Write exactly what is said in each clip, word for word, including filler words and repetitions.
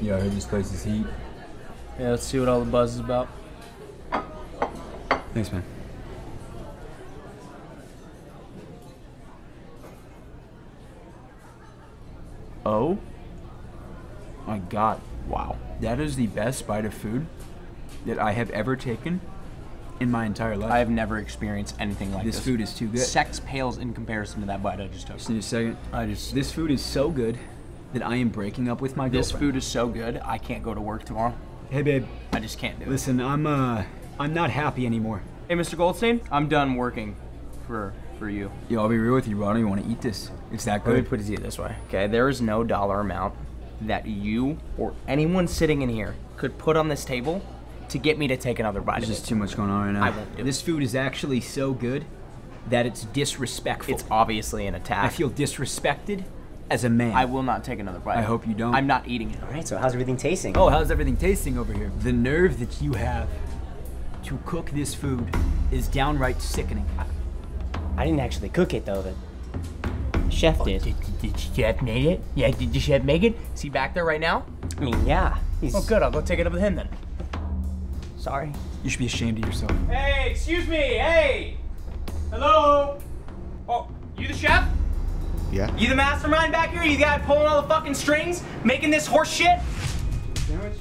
Yeah, I heard this place is heat. Yeah, let's see what all the buzz is about. Thanks, man. Oh my God, wow. That is the best spider food that I have ever taken in my entire life. I have never experienced anything like this. This food is too good. Sex pales in comparison to that bite I just took. Just need a second. I just, this food is so good that I am breaking up with my girlfriend. This food is so good, I can't go to work tomorrow. Hey babe. I just can't do it. Listen, I'm uh, I'm not happy anymore. Hey Mister Goldstein, I'm done working for for you. Yo, I'll be real with you, bro. I don't even want to eat this. It's that good. Let me put it this way. Okay, there is no dollar amount that you or anyone sitting in here could put on this table to get me to take another bite. There's just too much going on right now. I won't do it. This food is actually so good that it's disrespectful. It's obviously an attack. I feel disrespected as a man. I will not take another bite. I hope you don't. I'm not eating it. All right, so how's everything tasting? Oh, how's everything tasting over here? The nerve that you have to cook this food is downright sickening. I didn't actually cook it though. The chef did. Oh, did, did, did the chef make it? Yeah, did the chef make it? Is he back there right now? I mean, yeah. He's... Oh good, I'll go take it up with him then. Sorry. You should be ashamed of yourself. Hey, excuse me, hey! Hello? Oh, you the chef? Yeah. You the mastermind back here? You got pulling all the fucking strings? Making this horse shit? Chicken sandwich?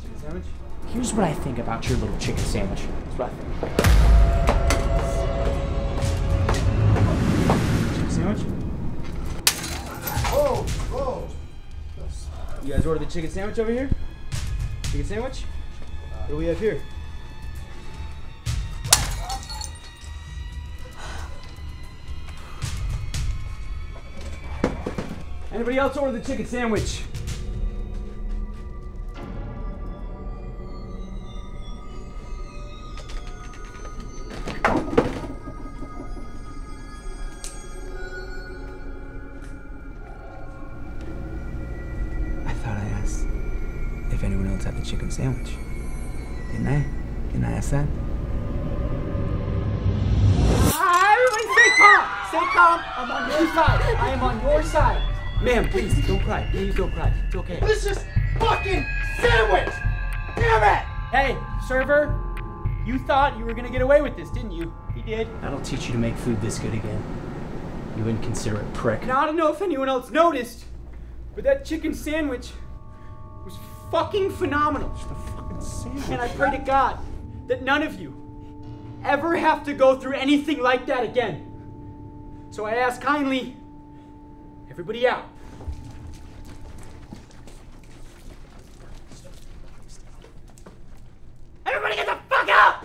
Chicken sandwich? Here's what I think about your little chicken sandwich. That's what I think. Chicken sandwich? Whoa, whoa. You guys ordered the chicken sandwich over here? Chicken sandwich? What do we have here? Anybody else order the chicken sandwich? I thought I asked if anyone else had the chicken sandwich. Didn't I? Didn't I ask that? Ah, everybody stay calm! Stay calm! I'm on your side! I am on your side! Ma'am, please, don't cry. Please don't cry. It's okay. It's just fucking sandwich! Damn it! Hey, server, you thought you were gonna get away with this, didn't you? He did. That'll teach you to make food this good again. You inconsiderate prick. Now, I don't know if anyone else noticed, but that chicken sandwich was fucking phenomenal. Just a fucking sandwich. And I pray to God that none of you ever have to go through anything like that again. So I ask kindly, everybody out. Everybody get the fuck out!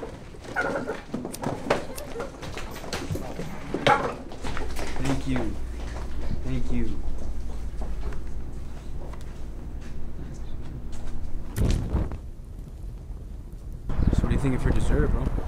Thank you. Thank you. So what do you think of your dessert, bro?